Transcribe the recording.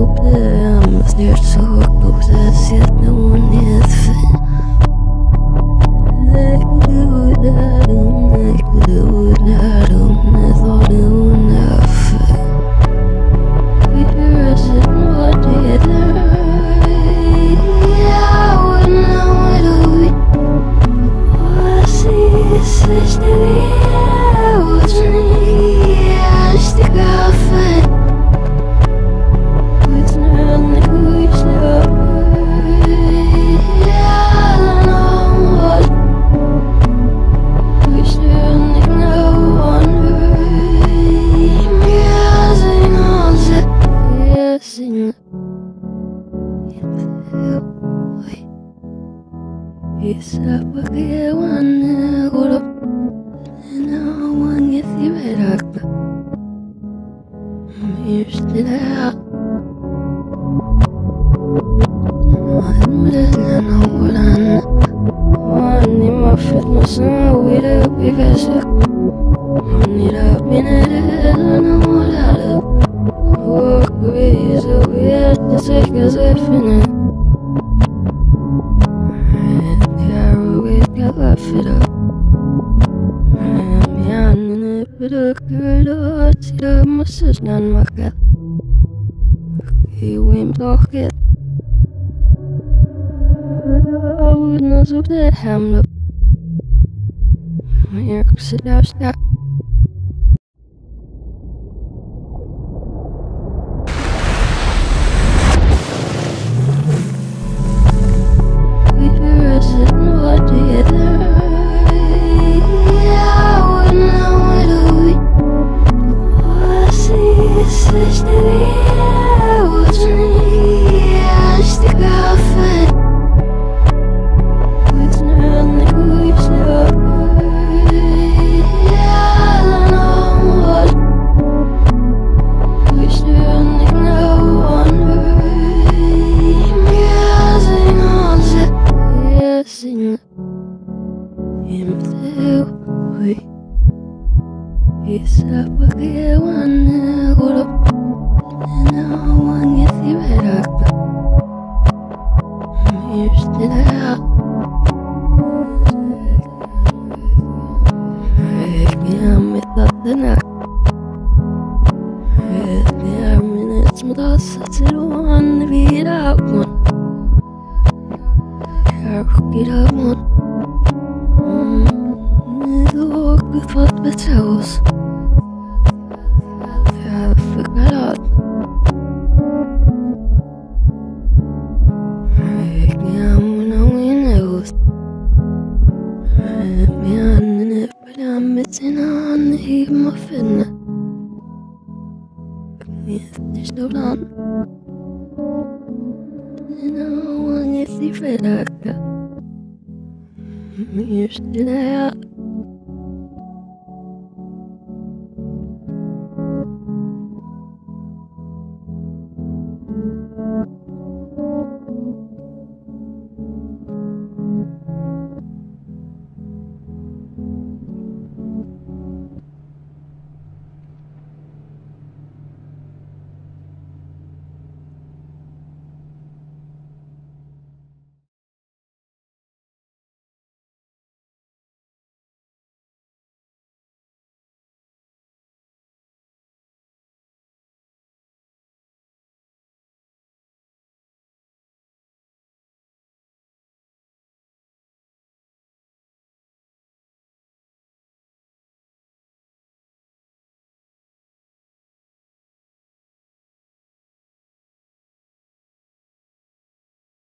I'm scared so close as yet no one is fit. I thought no one ever. We were sitting what did I wouldn't know what to be. All I see is such the air was me. I stick out for it.